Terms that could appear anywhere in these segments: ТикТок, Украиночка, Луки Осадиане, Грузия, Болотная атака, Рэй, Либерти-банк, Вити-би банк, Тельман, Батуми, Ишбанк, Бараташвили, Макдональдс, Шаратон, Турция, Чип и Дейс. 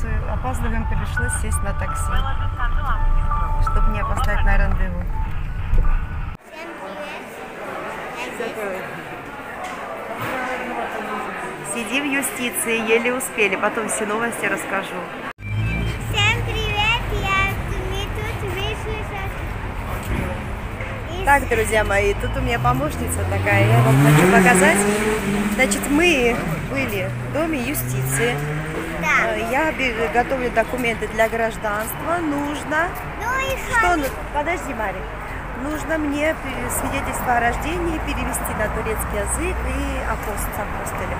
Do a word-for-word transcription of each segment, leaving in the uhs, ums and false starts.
станцию, опаздываем, пришлось сесть на такси, чтобы не опоздать на рандеву. Сиди в юстиции, еле успели, потом все новости расскажу. Всем привет, я мы тут вышли. Так, друзья мои, тут у меня помощница такая, я вам хочу показать. Значит, мы были в доме юстиции. Да. Я готовлю документы для гражданства, нужно... Ну и что? Что? Подожди, Марик. Нужно мне свидетельство о рождении перевести на турецкий язык и апост с апостолем.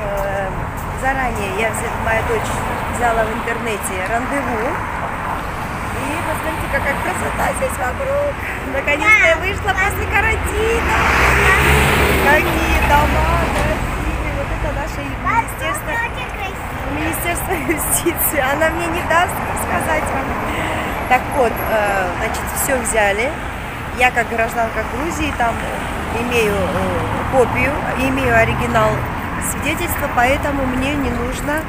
Э, заранее я, моя дочь взяла в интернете рандеву. И посмотрите, какая красота здесь вокруг. Наконец-то да. Я вышла после карантина. Какие дома красивые. Вот это наше министерство, министерство юстиции. Она мне не даст сказать вам. Так вот, значит, все взяли. Я как гражданка Грузии там имею копию, имею оригинал свидетельства, поэтому мне не нужно,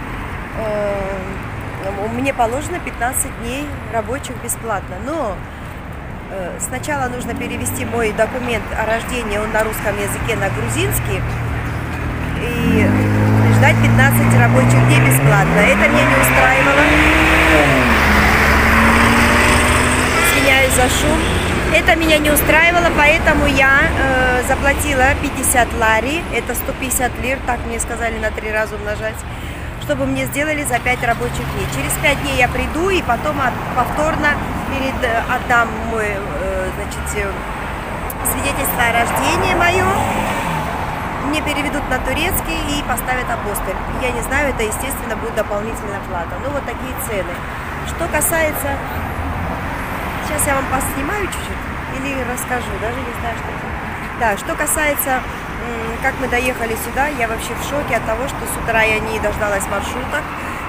мне положено пятнадцать дней рабочих бесплатно. Но сначала нужно перевести мой документ о рождении, он на русском языке, на грузинский, и ждать пятнадцать рабочих дней бесплатно. Это меня не устраивало. За шум. Это меня не устраивало, поэтому я э, заплатила пятьдесят лари, это сто пятьдесят лир, так мне сказали на три раза умножать, чтобы мне сделали за пять рабочих дней. Через пять дней я приду и потом от, повторно перед, отдам мой, э, значит, свидетельство о рождении мое, мне переведут на турецкий и поставят апостоль. Я не знаю, это естественно будет дополнительная плата. Ну вот такие цены. Что касается... Сейчас я вам поснимаю чуть-чуть или расскажу, даже не знаю, что это. Да, что касается, как мы доехали сюда, я вообще в шоке от того, что с утра я не дождалась маршрута,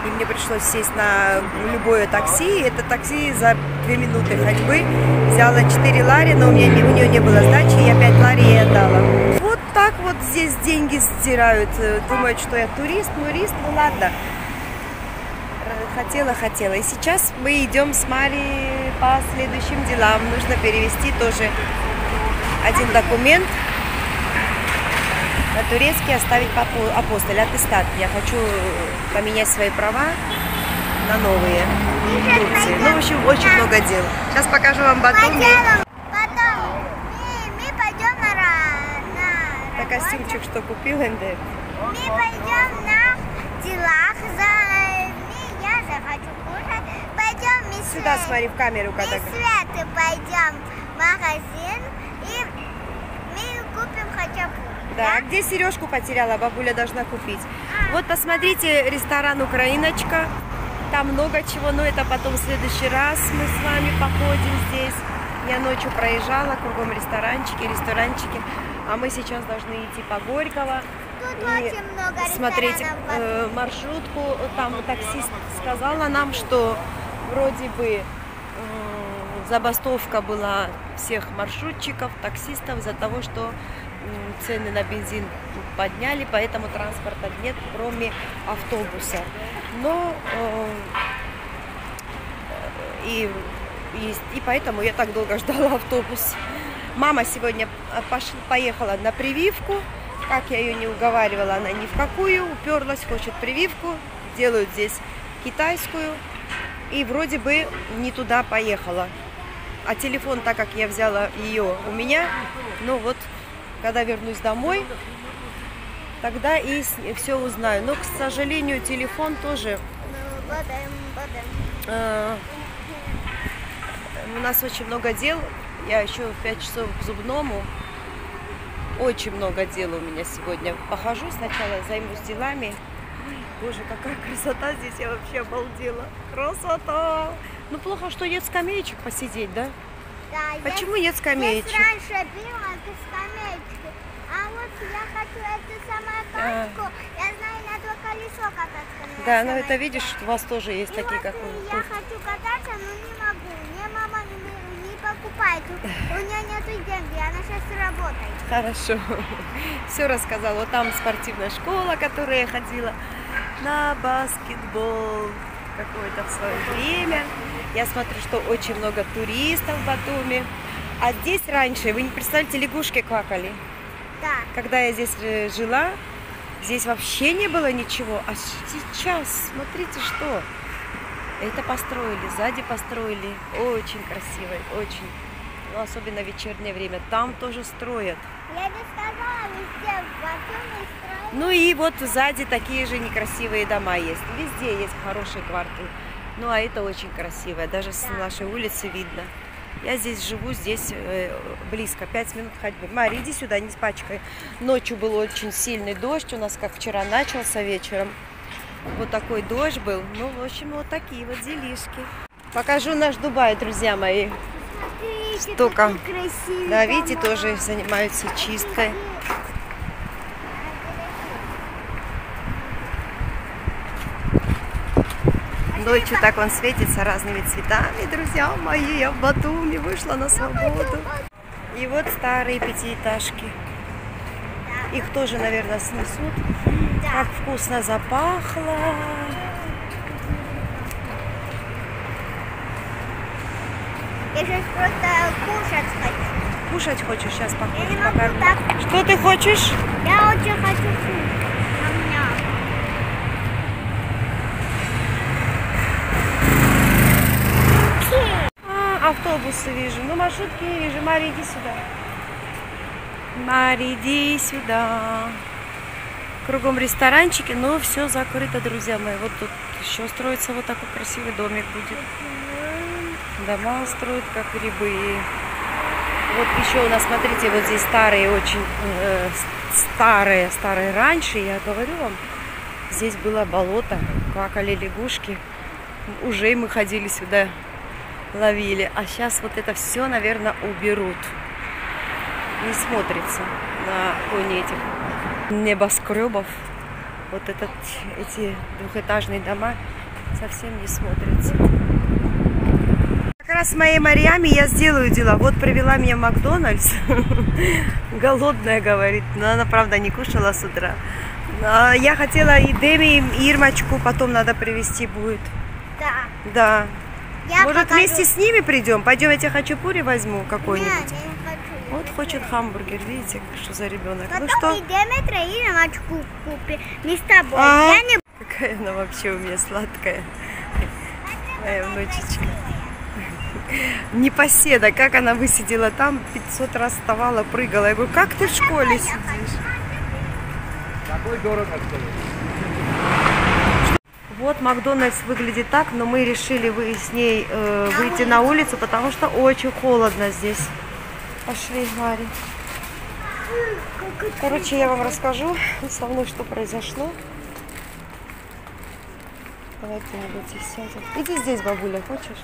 и мне пришлось сесть на любое такси. Это такси за две минуты ходьбы взяла четыре лари, но у меня у нее не было сдачи, я пять лари ей отдала. Вот так вот здесь деньги стирают, думают, что я турист, турист, ну ладно. Хотела, хотела. И сейчас мы идем с Мари по следующим делам. Нужно перевести тоже один документ на турецкий, оставить апостоль, аттестат. Я хочу поменять свои права на новые. Ну, в общем, очень много дел. Сейчас покажу вам Батуми. Потом мы пойдем на... На костюмчик, что купил Эндер. Мы пойдем на делах за... Сюда смотри в камеру, мы когда. Мы Светы пойдем в магазин и мы купим хотя бы. Да, да, где сережку потеряла, бабуля должна купить. А. Вот посмотрите ресторан Украиночка, там много чего, но это потом в следующий раз мы с вами походим здесь. Я ночью проезжала, кругом ресторанчики, ресторанчики, а мы сейчас должны идти по Горького. Смотреть э, маршрутку, там таксист сказала нам, что вроде бы э, забастовка была всех маршрутчиков, таксистов из-за того, что э, цены на бензин подняли, поэтому транспорта нет, кроме автобуса. Но э, и, и, и поэтому я так долго ждала автобус. Мама сегодня пош, поехала на прививку. Как я ее не уговаривала, она ни в какую, уперлась, хочет прививку, делают здесь китайскую, и вроде бы не туда поехала. А телефон, так как я взяла ее у меня, ну вот, когда вернусь домой, тогда и все узнаю. Но, к сожалению, телефон тоже... Э, у нас очень много дел, я еще в пять часов к зубному. Очень много дел у меня сегодня. Похожу сначала, займусь делами. Ой, боже, какая красота здесь, я вообще обалдела. Красота! Ну, плохо, что нет скамеечек посидеть, да? Да. Почему я, нет скамеечек? Я раньше била скамеечки. А вот я хочу эту самую пачку. А. Я знаю, на два колесо кататься. Да, ну это видишь, у вас тоже есть и такие, вот как у... Я хочу кататься, но не могу. Мне мама не... покупает. У нее нету денег, она сейчас работает. Хорошо. Все рассказала. Вот там спортивная школа, которая ходила. на баскетбол какое-то в свое время. Я смотрю, что очень много туристов в Батуми. А здесь раньше, вы не представляете, лягушки квакали. Да. Когда я здесь жила, здесь вообще не было ничего. А сейчас, смотрите, что. Это построили, сзади построили. Очень красиво, очень. Ну, особенно в вечернее время. Там тоже строят. Я не сказала, везде в Батуми строят. Ну и вот сзади такие же некрасивые дома есть. Везде есть хорошие кварталы. Ну а это очень красиво. Даже с нашей улицы видно. Я здесь живу, здесь близко, пять минут ходьбы. Мария, иди сюда, не спачкай. Ночью был очень сильный дождь, у нас как вчера начался вечером. Вот такой дождь был. Ну, в общем, вот такие вот делишки. Покажу наш Дубай, друзья мои. Смотрите, штука. Да, видите, тоже занимаются чисткой. Ночью так он светится разными цветами, друзья мои. Я в Батуми вышла на свободу. И вот старые пятиэтажки. Их тоже, наверное, снесут. Как вкусно запахло. Я сейчас просто кушать хочу. Кушать хочешь? Сейчас покушать. Что ты хочешь? Я очень хочу кушать. Автобусы вижу, но маршрутки не вижу. Мари, иди сюда. Мари, иди сюда. Кругом ресторанчики, но все закрыто, друзья мои. Вот тут еще строится вот такой красивый домик будет. Дома строят как грибы. Вот еще у нас, смотрите, вот здесь старые, очень э, старые, старые раньше, я говорю вам, здесь было болото, квакали лягушки. Уже мы ходили сюда, ловили. А сейчас вот это все, наверное, уберут. Не смотрится на фоне этих небоскребов. Вот этот, эти двухэтажные дома совсем не смотрятся. Как раз с моей Марьями я сделаю дела. Вот привела меня в Макдональдс. Голодная, говорит. Но она, правда, не кушала с утра. Я хотела и Деми, и Ирмочку потом надо привезти будет. Да. Да. Я Может, покажу. Вместе с ними придем? Пойдем, я тебе хачапури возьму какой-нибудь. Нет, я не хочу. Вот хочет хамбургер, видите, что за ребенок. Потом ну что? Идем троим купим. Не с тобой. А -а -а. Я не... Какая она вообще у меня сладкая. Моя внучечка. Непоседа, как она высидела там, пятьсот раз вставала, прыгала. Я говорю, как ты в школе сидишь? Такой дорого, что ли? Вот Макдональдс выглядит так, но мы решили вы с ней э, выйти на улицу, потому что очень холодно здесь. Пошли, Мари. Короче, я вам расскажу со мной, что произошло. Давай кто-нибудь здесь сядет. Иди здесь, бабуля, хочешь?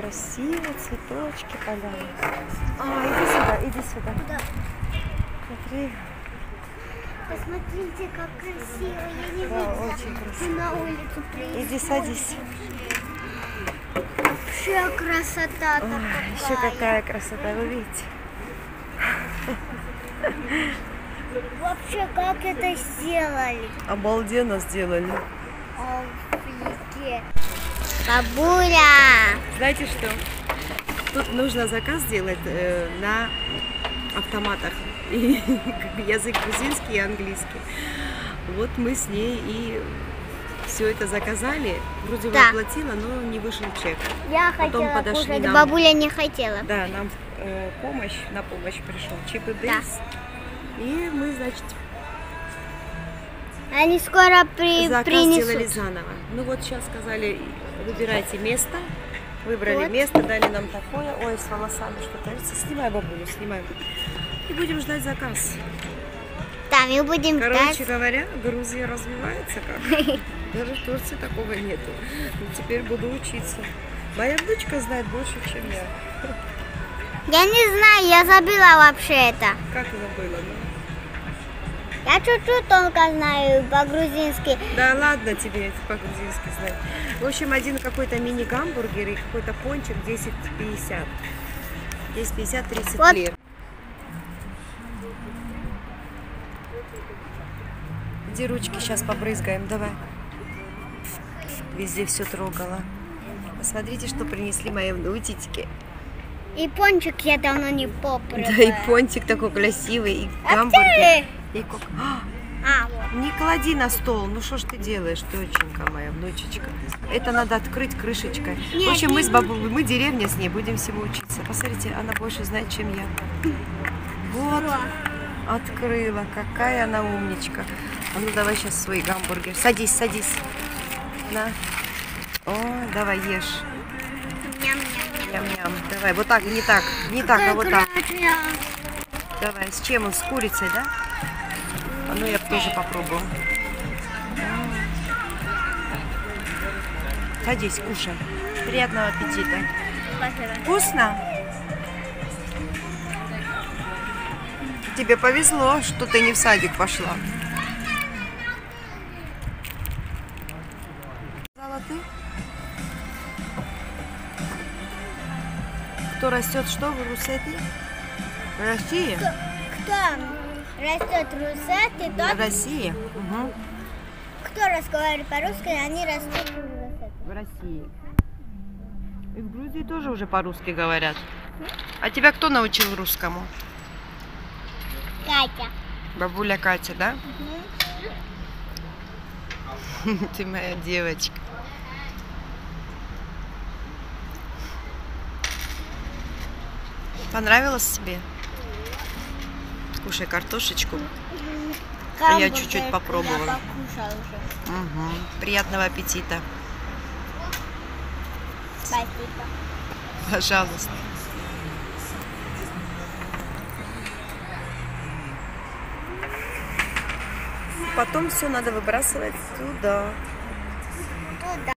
Красивые цветочки, поляны. А, иди сюда, иди сюда. Смотри. Посмотрите, как красиво. Я не да, видела. Очень красиво. На улицу приехали. Иди садись. Вообще красота. Ой, какая. Еще какая красота, вы видите? Вообще, как это сделали? Обалденно сделали. Офигеть. Бабуля! Знаете что? Тут нужно заказ делать э, на автоматах. И язык грузинский и английский. Вот мы с ней и все это заказали. Вроде бы да. Оплатила, но не вышел чек. Я Потом хотела подошли кушать, нам... бабуля не хотела. Да, нам э, помощь, на помощь пришел Чип и Дейс. Да. И мы, значит, они скоро при... заказ принесут. Сделали заново. Ну вот сейчас сказали, выбирайте место. Выбрали вот. Место, дали нам такое. Ой, с волосами что-то. Снимай, бабулю, снимай. И будем ждать заказ. Да, мы будем Короче ждать. Короче говоря, Грузия развивается как. Даже в Турции такого нету. Теперь буду учиться. Моя внучка знает больше, чем я. Я не знаю, я забыла вообще это. Как забыла? Ну? Я чуть-чуть только знаю по-грузински. Да ладно тебе по-грузински знать. В общем, один какой-то мини-гамбургер и какой-то пончик десять пятьдесят. десять пятьдесят тридцать вот. Лир. Подожди, ручки сейчас побрызгаем, давай. Везде все трогала. Посмотрите, что принесли мои внутики. И пончик я давно не попробовала. Да, и пончик такой красивый, и гамбургер. И кок... а, вот. Не клади на стол, ну что ж ты делаешь, доченька моя, внучечка. Это надо открыть крышечкой. Нет, в общем, мы с бабулей, мы деревня с ней, будем всему учиться. Посмотрите, она больше знает, чем я. Вот, открыла, какая она умничка. А ну давай сейчас свой гамбургер. Садись, садись. На. О, давай, ешь. Ням-ням. Давай, вот так, не так, не так, а вот так. Давай, с чем он? С курицей, да? А ну я тоже попробую. Садись, кушай. Приятного аппетита. Вкусно? Тебе повезло, что ты не в садик пошла. Кто растет, что в русеты? Россия. Кто, кто растет русеты, тот... Россия. Угу. Кто разговаривает по-русски, они растут в России. И в Грузии тоже уже по-русски говорят. А тебя кто научил русскому? Катя. Бабуля Катя, да? Угу. Ты моя девочка. Понравилось тебе? Кушай картошечку. А я чуть-чуть попробовала. Угу. Приятного аппетита. Спасибо. Пожалуйста. Потом все надо выбрасывать туда. Туда.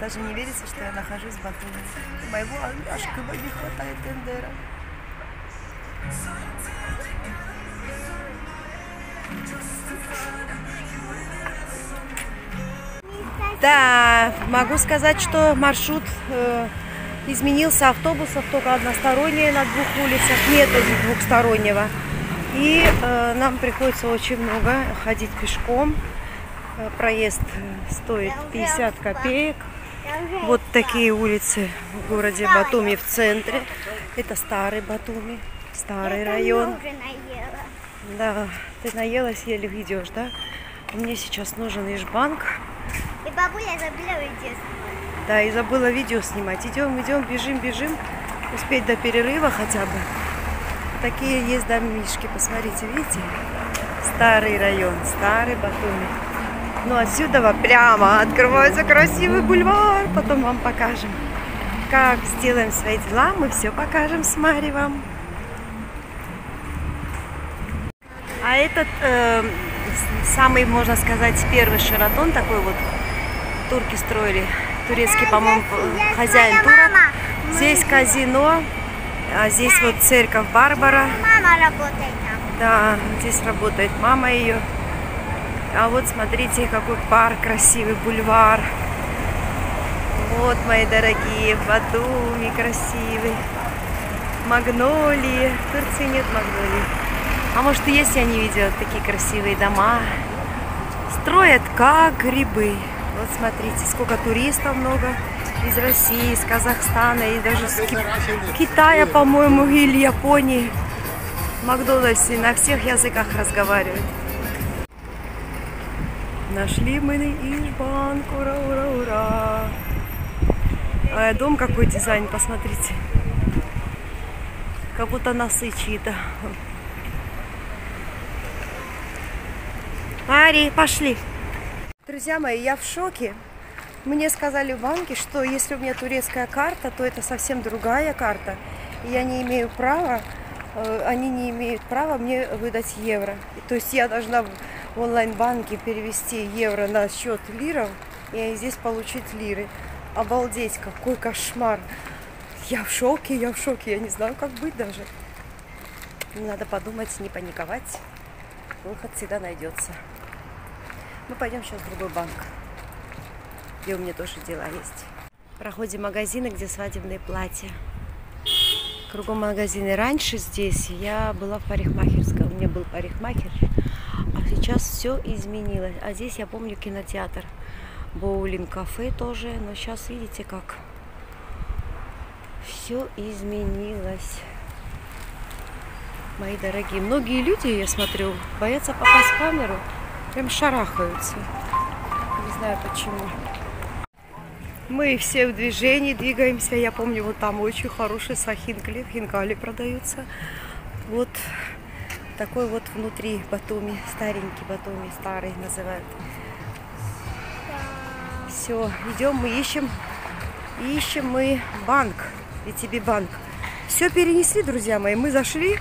Даже не верится, что я нахожусь в Батуми. Моего ашкаба не хватает тендера. Да, могу сказать, что маршрут э, изменился. Автобусов только односторонние на двух улицах. Нет двухстороннего. И э, нам приходится очень много ходить пешком. Проезд стоит пятьдесят копеек. Вот такие улицы в городе Батуми, в центре. Это старый Батуми, старый район. Да, ты наелась, еле идешь, да? Мне сейчас нужен Ишбанк. И бабуля забыла видео снимать. Да, и забыла видео снимать. Идем, идем, бежим, бежим. Успеть до перерыва хотя бы. Такие есть домишки, посмотрите, видите? Старый район, старый Батуми. Ну, отсюда прямо открывается красивый бульвар. Потом вам покажем, как сделаем свои дела. Мы все покажем с Мари вам. А этот э, самый, можно сказать, первый шаратон. Такой вот турки строили. Турецкий, по-моему, хозяин турок. Здесь казино. А здесь вот церковь Барбара. Мама работает там. Да, здесь работает мама ее. А вот смотрите, какой парк, красивый бульвар. Вот, мои дорогие, Батуми красивый. Магнолии. В Турции нет магнолий. А может и есть, я не видела, такие красивые дома. Строят как грибы. Вот смотрите, сколько туристов много. Из России, из Казахстана и даже с Ки... Китая, по-моему, или Японии. В Макдональдсе на всех языках разговаривают. Нашли мы Ишбанк, ура, ура, ура. А дом какой дизайн, посмотрите. Как будто носы чьи-то. Мари, пошли. Друзья мои, я в шоке. Мне сказали в банке, что если у меня турецкая карта, то это совсем другая карта. И я не имею права, они не имеют права мне выдать евро. То есть я должна... в онлайн-банке перевести евро на счет лиров и здесь получить лиры. Обалдеть, какой кошмар. Я в шоке, я в шоке, я не знаю, как быть даже. Надо подумать, не паниковать. Выход всегда найдется. Мы пойдем сейчас в другой банк, где у меня тоже дела есть. Проходим магазины, где свадебные платья. Кругом магазины. Раньше здесь я была в парикмахерской. У меня был парикмахер. сейчас все изменилось. А здесь я помню кинотеатр, боулинг-кафе тоже. Но сейчас видите, как все изменилось. Мои дорогие, многие люди, я смотрю, боятся попасть в камеру, прям шарахаются. Не знаю почему. Мы все в движении, двигаемся. Я помню, вот там очень хороший сахингли, хингали продаются. Вот такой вот внутри Батуми, старенький Батуми, старый называют. Все, идем, мы ищем, ищем мы банк, Вити-би банк. Все перенесли, друзья мои, мы зашли.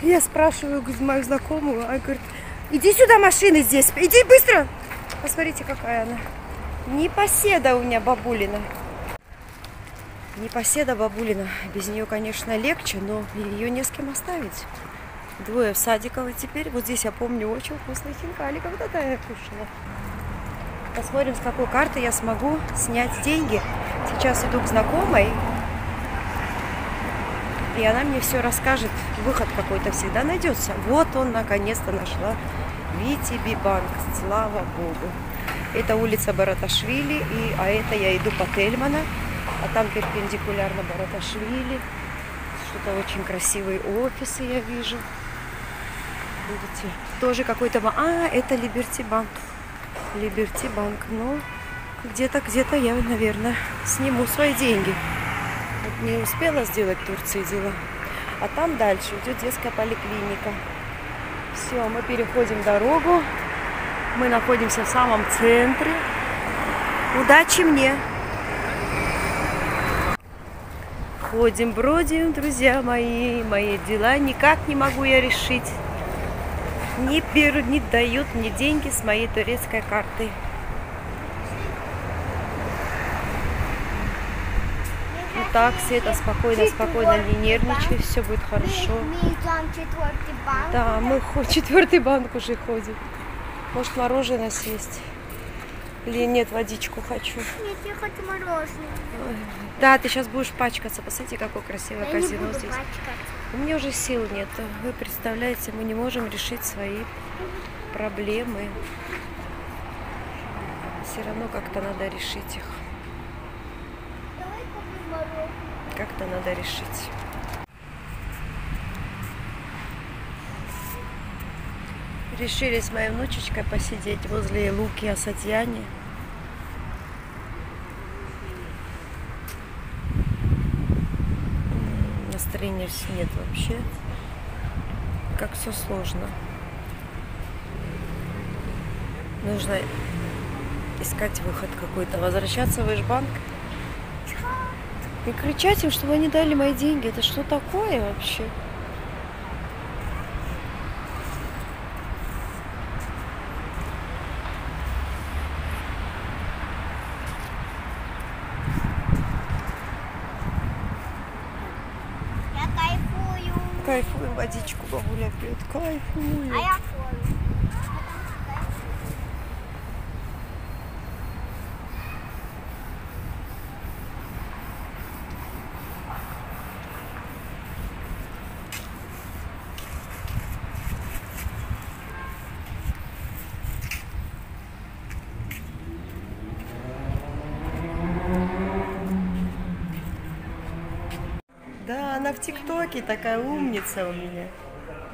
Я спрашиваю, говорит, мою знакомую, она говорит, иди сюда, машины здесь, иди быстро. Посмотрите, какая она. Непоседа у меня бабулина. Непоседа бабулина. Без нее, конечно, легче, но ее не с кем оставить. Двое в садиков, и теперь вот здесь я помню очень вкусные хинкали, когда-то я кушала. Посмотрим, с какой карты я смогу снять деньги. Сейчас иду к знакомой. И она мне все расскажет. Выход какой-то всегда найдется. Вот он, наконец-то нашла. Вити-би банк. Слава Богу. Это улица Бараташвили. И, а это я иду по Тельмана. А там перпендикулярно Бараташвили. Что-то очень красивые офисы я вижу. Видите? Тоже какой-то... А, это Либерти-банк. Либерти-банк. Ну, где-то, где-то я, наверное, сниму свои деньги. Не успела сделать в Турции дела. А там дальше идет детская поликлиника. Все, мы переходим дорогу. Мы находимся в самом центре. Удачи мне! Ходим, бродим, друзья мои. Мои дела никак не могу я решить. Не берут, не дают мне деньги с моей турецкой карты. Так, Света, спокойно, спокойно, не нервничай, все будет хорошо. Да, мы в четвертый банк уже ходим. Может, мороженое съесть? Или нет, водичку хочу. Нет, я хочу мороженое. Да, ты сейчас будешь пачкаться. Посмотрите, какое красивое я казино не буду здесь. Пачкаться. У меня уже сил нет. Вы представляете, мы не можем решить свои проблемы. Все равно как-то надо решить их. Как-то надо решить. Решили с моей внучечкой посидеть возле Луки Осадиане. Настроения нет вообще. Как все сложно. Нужно искать выход какой-то. Возвращаться в Ишбанк. И кричать им, чтобы они дали мои деньги. Это что такое вообще? Я кайфую. Кайфую, водичку бабуля пьет. Кайфую. А я кайфую. Она в ТикТоке такая умница у меня.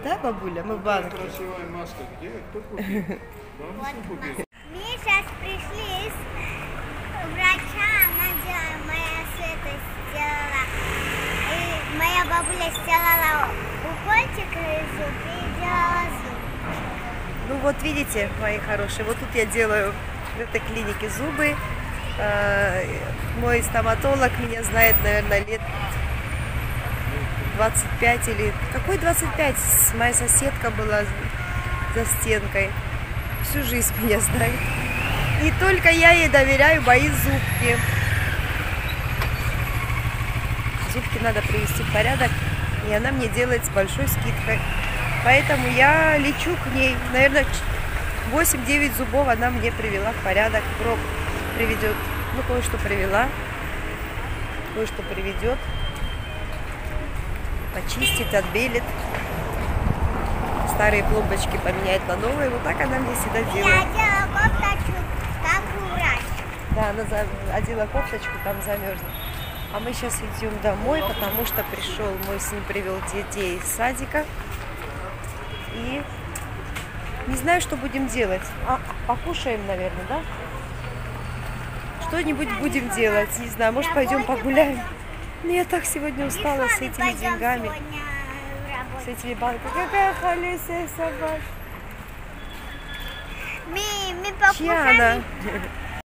Да, бабуля, мы в банке. Красивая маска. Где? Кто купил? Мы сейчас пришли с врача, она делала, моя Света сделала. И моя бабуля сделала укольчик и зуб, и делала зуб. Ну вот видите, мои хорошие, вот тут я делаю в этой клинике зубы. Мой стоматолог меня знает, наверное, лет... двадцать пять или... Какой двадцать пять? Моя соседка была за стенкой. Всю жизнь меня знает. И только я ей доверяю мои зубки. Зубки надо привести в порядок. И она мне делает с большой скидкой. Поэтому я лечу к ней. Наверное, восемь-девять зубов она мне привела в порядок. Проб приведет. Ну, кое-что привела. Кое-что приведет. Почистит, отбелит. старые пломбочки поменяет на новые. Вот так она мне всегда делает. Я одела кофточку, там урачка. Да, она за... одела кофточку, там замерзла. А мы сейчас идем домой, потому что пришел, мой сын привел детей из садика. И не знаю, что будем делать. А, покушаем, наверное, да? Что-нибудь будем делать, не знаю, может пойдем погуляем. Но я так сегодня устала с этими деньгами, с этими банками. Какая холесая собака. Чья она?